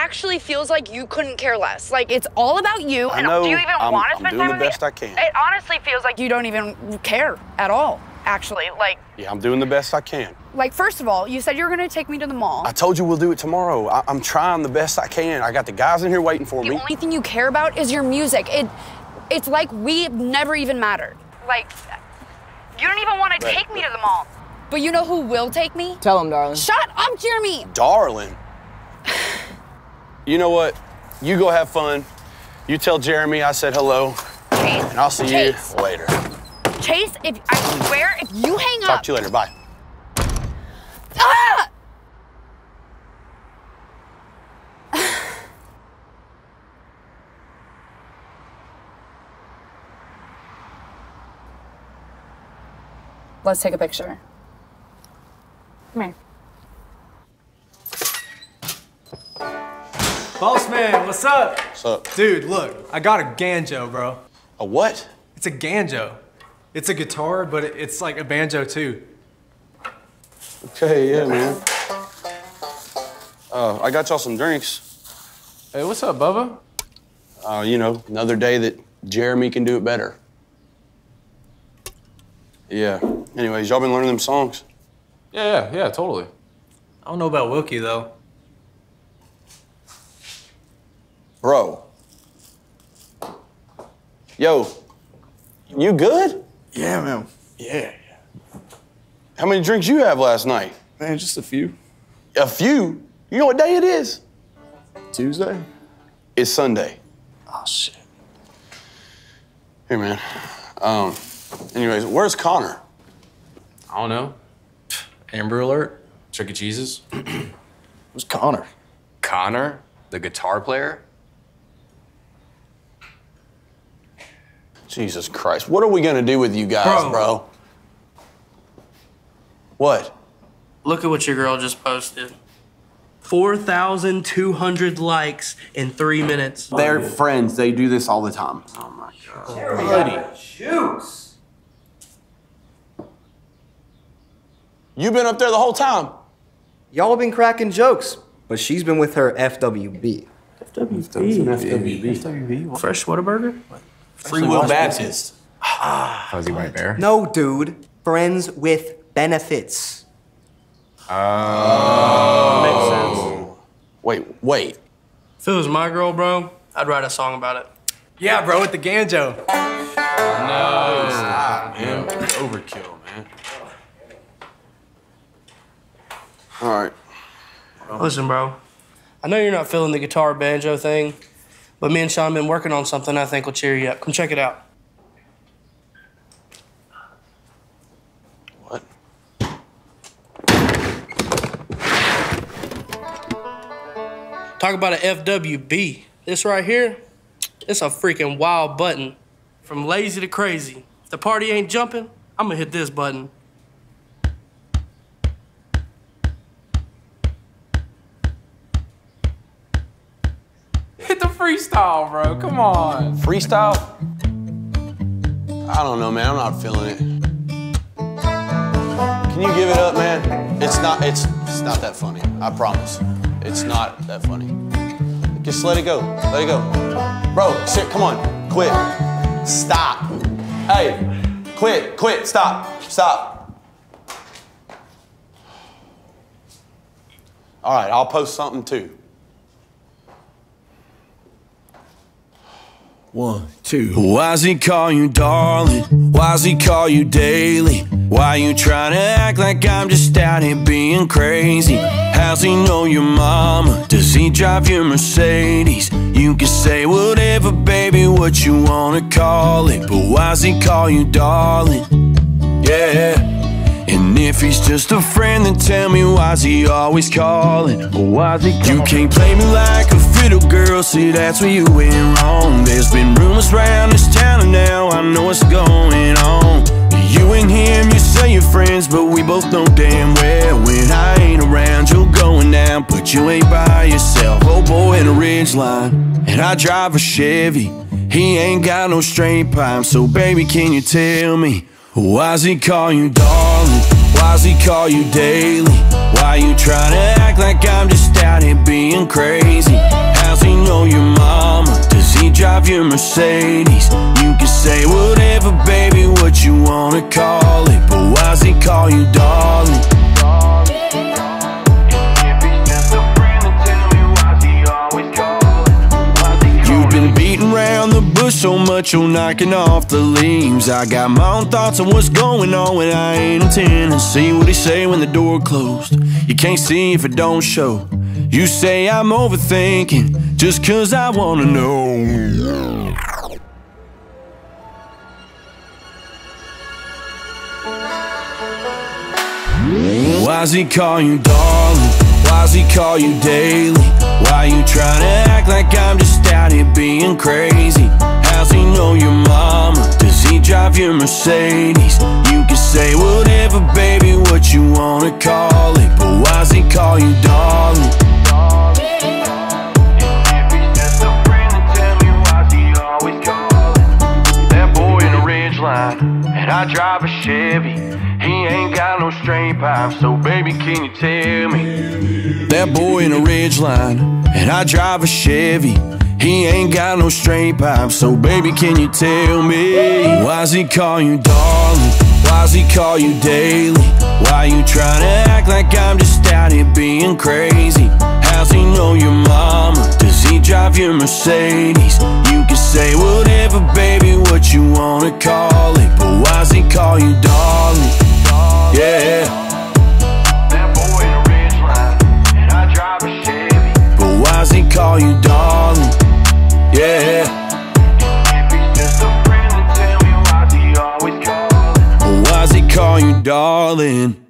actually feels like you couldn't care less. Like, it's all about you. And do you even want to spend time with me? I'm doing the best I can. It honestly feels like you don't even care at all, actually. Like, yeah, I'm doing the best I can. Like, first of all, you said you were going to take me to the mall. I told you we'll do it tomorrow. I'm trying the best I can. I got the guys in here waiting for me. The only thing you care about is your music. It's like we've never even mattered. Like, you don't even want to take me to the mall. But you know who will take me? Tell him, darling. Shut up, Jeremy! Darling? You know what? You go have fun. You tell Jeremy I said hello. Chase. And I'll see you later. Chase, I swear, if you hang up... Talk to you later. Bye. Ah! Let's take a picture. Come here. Boss man, what's up? What's up? Dude, look, I got a ganjo, bro. A what? It's a ganjo. It's a guitar, but it's like a banjo too. Okay, yeah, man. I got y'all some drinks. Hey, what's up, Bubba? You know, another day that Jeremy can do it better. Yeah. Anyways, y'all been learning them songs? Yeah, totally. I don't know about Wilkie, though. Bro. Yo, you good? Yeah, man. Yeah. How many drinks you have last night? Man, just a few. A few? You know what day it is? Tuesday? It's Sunday. Oh, shit. Hey, man. Anyways, where's Connor? I don't know. Amber alert? Chuck E. Cheese's? Who's Connor? Connor? The guitar player? Jesus Christ. What are we gonna do with you guys, bro? What? Look at what your girl just posted. 4,200 likes in 3 minutes. They're friends. They do this all the time. Oh my God. Buddy. Shoes. You've been up there the whole time. Y'all have been cracking jokes, but she's been with her FWB. FWB. Fresh Whataburger? Free Will Baptist. Was he right there? No, dude. Friends with benefits. Oh. Makes sense. Wait. If it was my girl, bro, I'd write a song about it. Yeah, bro, with the ganjo. No. Stop, man. Overkill, man. All right. Listen, bro. I know you're not feeling the guitar banjo thing, but me and Sean have been working on something I think will cheer you up. Come check it out. Talk about an FWB. This right here, it's a freaking wild button. From lazy to crazy. If the party ain't jumping, I'm gonna hit this button. Hit the freestyle, bro, come on. Freestyle? I don't know, man, I'm not feeling it. Can you give it up, man? It's not that funny, I promise. It's not that funny. Just let it go. Let it go. Bro, come on. Quit. Stop. Hey, quit. Stop. All right, I'll post something too. 1, 2. Why does he call you darling? Why does he call you daily? Why you trying to act like I'm just out here being crazy? How's he know your mama? Does he drive your Mercedes? You can say whatever, baby, what you wanna call it, but why does he call you darling? Yeah. And if he's just a friend, then tell me why's he always calling? You can't play me like a fiddle, girl, see that's where you went wrong. There's been rumors around this town and now I know what's going on. You and him, you say you're friends, but we both know damn well when I ain't around, you're going down, but you ain't by yourself. Oh boy, in a Ridgeline, and I drive a Chevy. He ain't got no straight pipe, so baby, can you tell me? Why's he call you darling? Why's he call you daily? Why you trying to act like I'm just out here being crazy? drive your Mercedes. You can say whatever, baby, what you wanna call it, but why does he call you darling? You've been beating around the bush so much, you're knocking off the leaves. I got my own thoughts on what's going on when I ain't in Tennessee. What he say when the door closed? You can't see if it don't show. You say I'm overthinking just 'cause I wanna know. Why's he call you darling? Why's he call you daily? Why you tryna act like I'm just out here being crazy? How's he know your mama? Does he drive your Mercedes? You can say whatever, baby, what you wanna call it, but why's he call you darling? And I drive a Chevy, he ain't got no straight pipe, so baby can you tell me? That boy in a Ridgeline, and I drive a Chevy, he ain't got no straight pipe, so baby can you tell me? Why's he call you darling? Why's he call you daily? Why you tryna act like I'm just out here being crazy? How's he know your mama? Does he drive your Mercedes? You can say whatever, baby, what you wanna call it, but why's he call you darling? Yeah. That boy in a Ridgeline, and I drive a Chevy, but why's he call you darling? Yeah. If he's just a friend, then tell me why's he always calling? But why's he call you darling?